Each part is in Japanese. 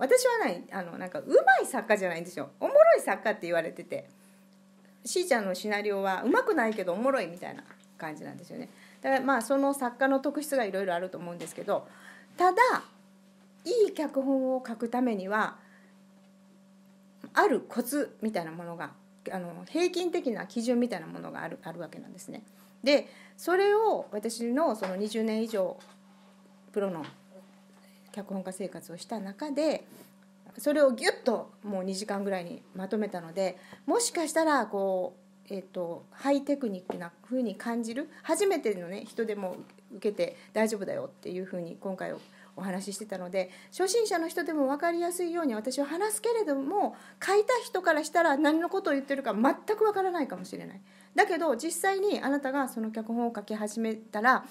私はね、なんかうまい作家じゃないんですよ。おもろい作家って言われてて、しーちゃんのシナリオはうまくないけどおもろいみたいな感じなんですよね。だからまあその作家の特質がいろいろあると思うんですけど、ただいい脚本を書くためにはあるコツみたいなものが、平均的な基準みたいなものがあるわけなんですね。でそれを私のその20年以上プロの脚本家生活をした中で、それをギュッともう2時間ぐらいにまとめたので、もしかしたらこう、ハイテクニックな風に感じる、初めてのね人でも受けて大丈夫だよっていう風に今回お話ししてたので、初心者の人でも分かりやすいように私は話すけれども、書いた人からしたら何のことを言ってるか全く分からないかもしれない。だけど実際にあなたがその脚本を書き始めたら、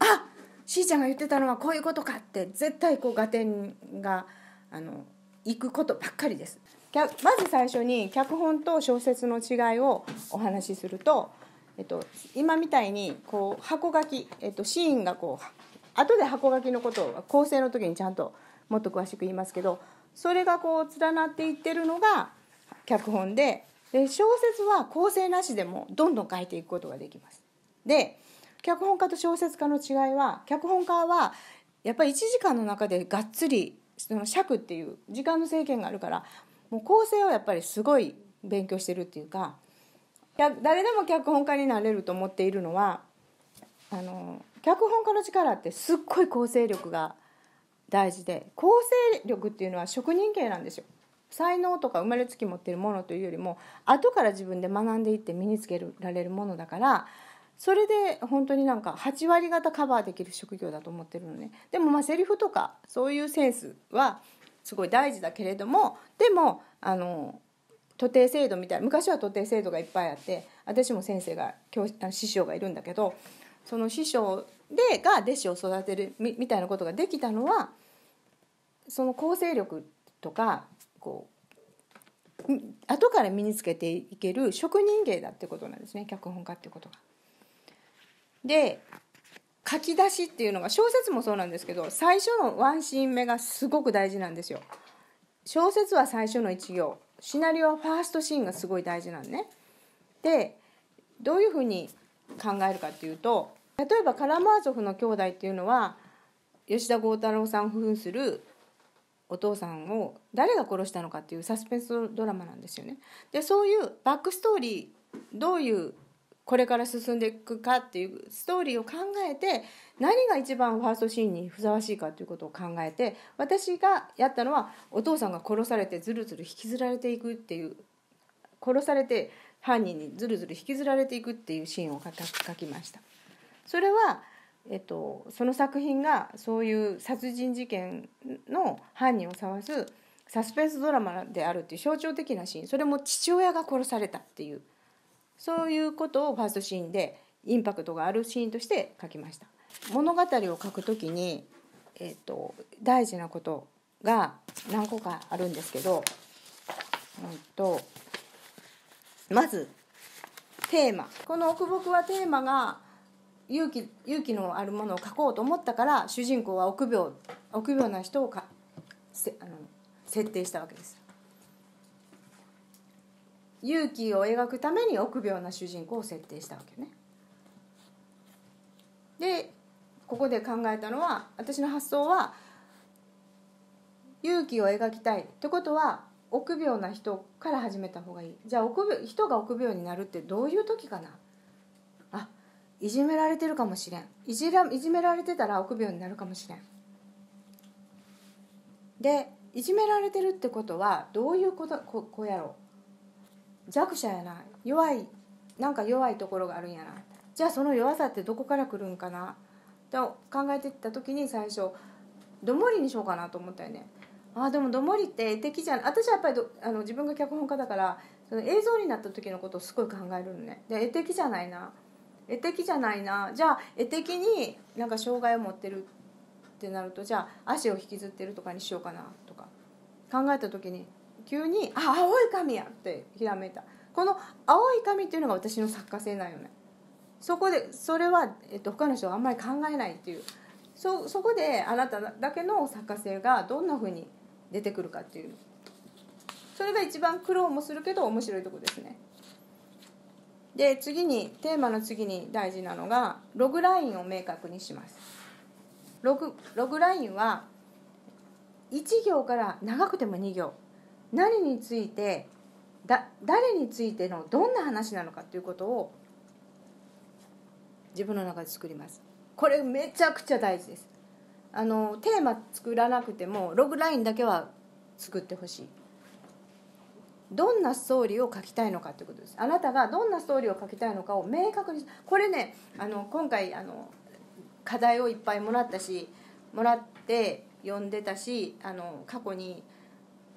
あ、しーちゃんが言ってたのはこういうことかって、絶対こう合点がいくことばっかりです。まず最初に脚本と小説の違いをお話しすると、今みたいにこう箱書き、シーンがこう後で箱書きのことを構成の時にちゃんともっと詳しく言いますけど、それがこう連なっていってるのが脚本で、小説は構成なしでもどんどん書いていくことができます。で脚本家と小説家の違いは、脚本家はやっぱり1時間の中でがっつりその尺っていう時間の制限があるから、もう構成をやっぱりすごい勉強してるっていうか、誰でも脚本家になれると思っているのは、脚本家の力ってすっごい構成力が大事で、構成力っていうのは職人系なんですよ。才能とか生まれつき持ってるものというよりも、後から自分で学んでいって身につけられるものだから、それで本当になんか8割方カバーできる職業だと思ってるのね。でもまあセリフとかそういうセンスはすごい大事だけれども、でも徒弟制度みたいな、昔は徒弟制度がいっぱいあって、私も先生が師匠がいるんだけど、その師匠が弟子を育てるみたいなことができたのは、その構成力とかこう後から身につけていける職人芸だってことなんですね、脚本家ってことが。で書き出しっていうのが、小説もそうなんですけど、最初のワンシーン目がすごく大事なんですよ。小説は最初の1行、シナリオはファーストシーンがすごい大事なんね。でどういうふうに考えるかっていうと、例えばカラマーゾフの兄弟っていうのは、吉田豪太郎さんを扮するお父さんを誰が殺したのかっていうサスペンスドラマなんですよね。でそういうバックストーリー、どういうこれから進んでいくかっていうストーリーを考えて、何が一番ファーストシーンにふさわしいかということを考えて、私がやったのはお父さんが殺されてずるずる引きずられていくっていう、殺されて犯人にずるずる引きずられていくっていうシーンを書きました。それは、その作品がそういう殺人事件の犯人を探すサスペンスドラマであるっていう象徴的なシーン、それも父親が殺されたっていう、そういうことをファーストシーンでインパクトがあるシーンとして書きました。物語を書くときに、大事なことが何個かあるんですけど、まずテーマ。この奥僕はテーマが勇気のあるものを書こうと思ったから、主人公は臆病な人を設定したわけです。勇気を描くために臆病な主人公を設定したわけね。でここで考えたのは、私の発想は勇気を描きたいってことは臆病な人から始めた方がいい。じゃあ人が臆病になるってどういう時かな。あ、いじめられてるかもしれん。いじめられてたら臆病になるかもしれん。でいじめられてるってことはどういう子やろう。弱者やな、なんか弱いところがあるんやな。じゃあその弱さってどこから来るんかなと考えていった時に、最初どもりにしようかなと思ったよね。あ、でもどもりって絵的じゃん。私はやっぱり自分が脚本家だから、その映像になった時のことをすごい考えるのね。で絵的じゃないな。じゃあ絵的になんか障害を持ってるってなると、じゃあ足を引きずってるとかにしようかなとか考えた時に、急に「あ、青い髪や!」ってひらめいた。この青い髪っていうのが私の作家性なんよね。そこでそれは、他の人はあんまり考えないっていう、そこであなただけの作家性がどんなふうに出てくるかっていう、それが一番苦労もするけど面白いとこですね。で次に、テーマの次に大事なのがログラインを明確にします。ログラインは1行から長くても2行、何について誰についてのどんな話なのかということを自分の中で作ります。これめちゃくちゃ大事です。テーマ作らなくてもログラインだけは作ってほしい。どんなストーリーを書きたいのかということです。あなたがどんなストーリーを書きたいのかを明確に、これね、今回課題をいっぱいもらって読んでたし、過去に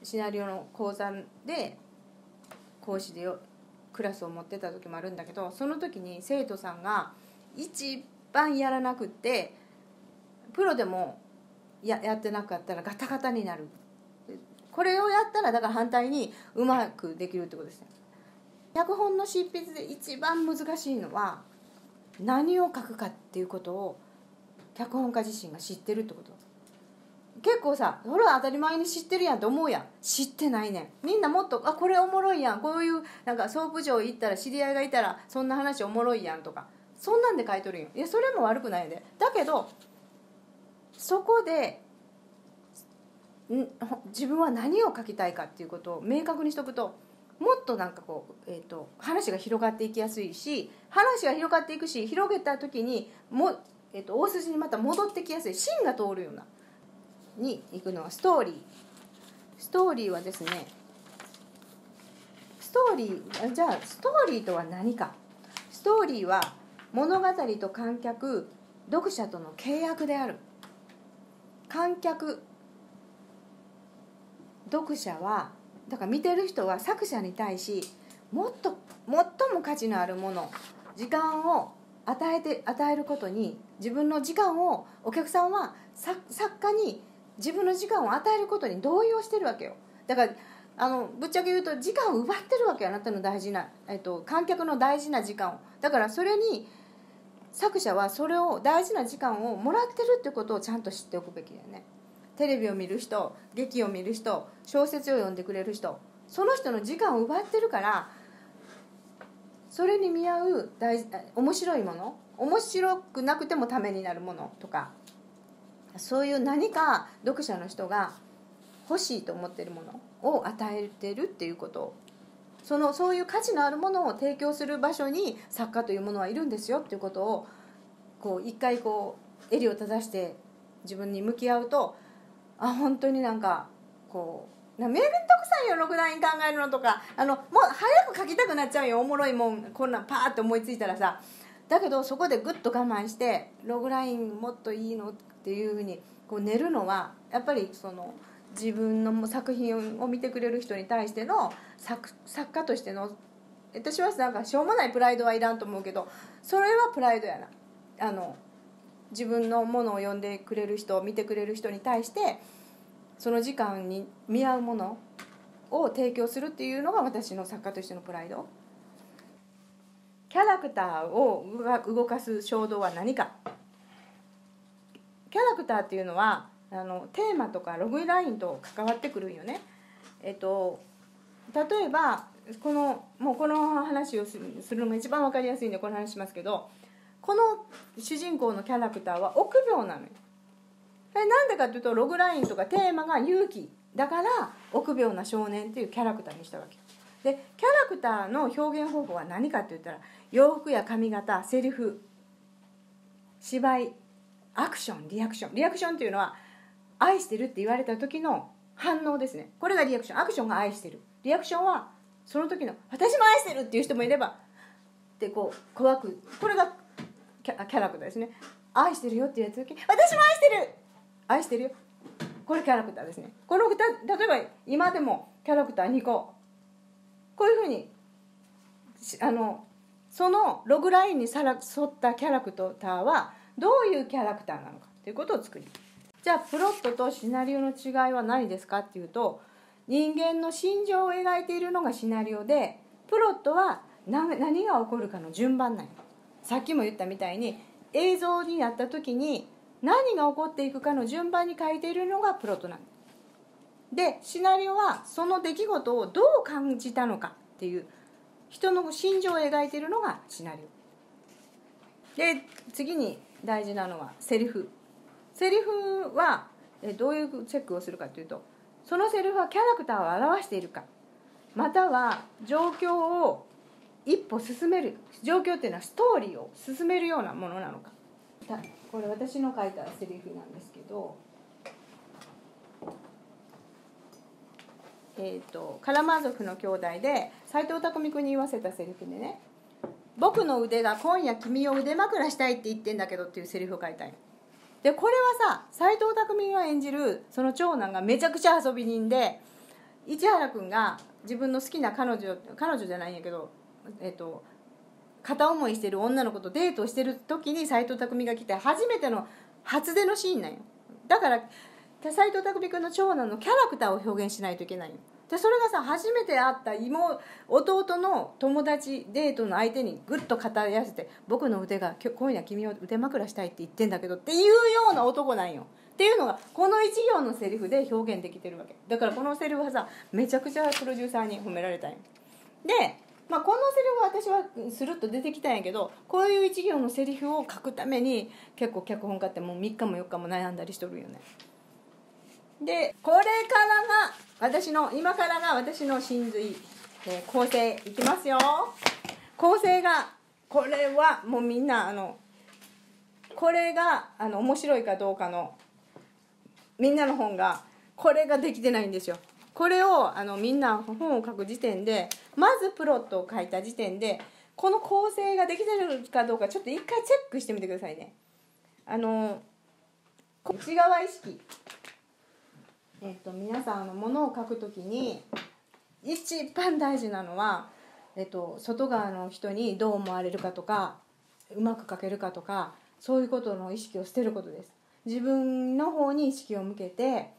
シナリオの講座で講師でクラスを持ってた時もあるんだけど、その時に生徒さんが一番やらなくってプロでも やってなかったらガタガタになる。これをやったらだから反対にうまくできるってことですね。脚本の執筆で一番難しいのは何を書くかっていうことを脚本家自身が知ってるってこと。結構さ、それは当たり前に知ってるやんと思うやん。知ってないねん。みんなもっと、あ、これおもろいやん、こういうなんかソープ場行ったら知り合いがいたらそんな話おもろいやんとか、そんなんで書いとるんよ。いや、それも悪くないで。だけどそこで自分は何を書きたいかっていうことを明確にしとくと、もっとなんかこう、話が広がっていきやすいし、話が広がっていくし、広げた時にも、大筋にまた戻ってきやすい、芯が通るようなに行くのはストーリー。ストーリーはですね、じゃあストーリーとは何か。ストーリーは物語と観客、読者との契約である。観客、読者はだから見てる人は作者に対し最も価値のあるもの、時間を与えることに、自分の時間を、お客さんは作家に自分の時間を与えることに同意をしてるわけよ。だからぶっちゃけ言うと時間を奪ってるわけよ、あなたの大事な、観客の大事な時間を。だからそれに作者はそれを、大事な時間をもらってるってことをちゃんと知っておくべきだよね。テレビを見る人、劇を見る人、小説を読んでくれる人、その人の時間を奪ってるから、それに見合う面白いもの、面白くなくてもためになるものとか、そういう何か読者の人が欲しいと思ってるものを与えてるっていうこと、そういう価値のあるものを提供する場所に作家というものはいるんですよっていうことを、こう一回こう襟を正して自分に向き合うと、あ、本当になんかこうめんどくさいよ、ログライン考えるのとか、もう早く書きたくなっちゃうよ、おもろいもん、こんなんパーって思いついたらさ。だけどそこでグッと我慢して、ログラインもっといいのっていうふうにこう練るのは、やっぱり自分の作品を見てくれる人に対しての作家としての、私はなんかしょうもないプライドはいらんと思うけど、それはプライドやな。自分のものを読んでくれる人、見てくれる人に対してその時間に見合うものを提供するっていうのが私の作家としてのプライド。キャラクターを動かす衝動は何か。キャラクターっていうのはテーマとかログラインと関わってくるんよね。例えばこの話をするのが一番分かりやすいんでこの話しますけど、この主人公のキャラクターは臆病なのよ。なんでかというとログラインとかテーマが勇気だから、臆病な少年っていうキャラクターにしたわけで、キャラクターの表現方法は何かって言ったら、洋服や髪型、セリフ、芝居、アクション、リアクション。リアクションっていうのは愛してるって言われた時の反応ですね。これがリアクション。アクションが愛してる、リアクションはその時の私も愛してるっていう人もいればってこう怖く、これがキャラクターですね。愛してるよって言った時、私も愛してるよ、これキャラクターですね。この例えば今でもキャラクター2個、こういうふうにそのログラインに沿ったキャラクターはどういうキャラクターなのかということを作り、じゃあプロットとシナリオの違いは何ですかっていうと、人間の心情を描いているのがシナリオで、プロットは何が起こるかの順番なんよ。さっきも言ったみたいに映像になった時に何が起こっていくかの順番に書いているのがプロットなんでシナリオはその出来事をどう感じたのかっていう人の心情を描いているのがシナリオで、次に大事なのはセリフ。セリフはどういうチェックをするかというと、そのセリフはキャラクターを表しているか、または状況を一歩進める、状況っていうのはストーリーを進めるようなものなのか。これ私の書いたセリフなんですけど、カラマーゾフの兄弟で斎藤工君に言わせたセリフでね、僕の腕が今夜君を腕枕したいって言ってんだけどっていうセリフを書いたい。でこれはさ、斎藤工が演じるその長男がめちゃくちゃ遊び人で、市原君が自分の好きな彼女じゃないんやけど、片思いしてる女の子とデートをしてる時に斎藤工が来て初めての初出のシーンなんよ。だから斎藤工君の長男のキャラクターを表現しないといけないよ。でそれがさ、初めて会った弟の友達デートの相手にグッと語り合わせて「僕の腕が今夜君を腕枕したいって言ってんだけど」っていうような男なんよっていうのがこの一行のセリフで表現できてるわけだから、このセリフはさめちゃくちゃプロデューサーに褒められたんよ。でまあ、このセリフは私はスルッと出てきたんやけど、こういう一行のセリフを書くために結構脚本家ってもう3日も4日も悩んだりしとるよね。でこれからが私の、今からが私の真髄、構成いきますよ。構成がこれはもうみんなこれが面白いかどうかのみんなの本がこれができてないんですよ。これをみんな本を書く時点で、まずプロットを書いた時点でこの構成ができてるかどうかちょっと一回チェックしてみてくださいね。内側意識、皆さんものを書くときに一番大事なのは、外側の人にどう思われるかとか、うまく書けるかとか、そういうことの意識を捨てることです。自分の方に意識を向けて、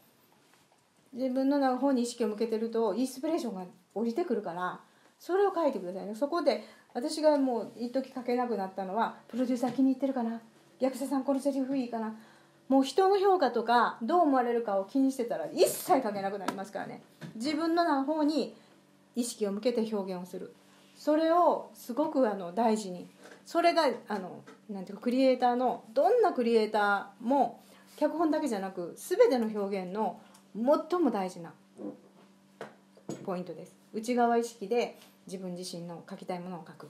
自分の方に意識を向けてるとインスピレーションが降りてくるから、それを書いてくださいね。そこで私がもう一時書けなくなったのは、プロデューサー気に入ってるかな、役者さんこのセリフいいかな、もう人の評価とかどう思われるかを気にしてたら一切書けなくなりますからね。自分の方に意識を向けて表現をする、それをすごく大事に、それがなんていうか、クリエイターのどんなクリエイターも脚本だけじゃなく全ての表現の最も大事なポイントです。内側意識で自分自身の書きたいものを書く。